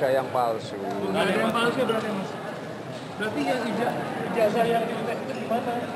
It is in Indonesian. ada yang palsu. Nggak ada yang palsu berarti, Mas. Berarti yang ijazah yang diminta itu gimana?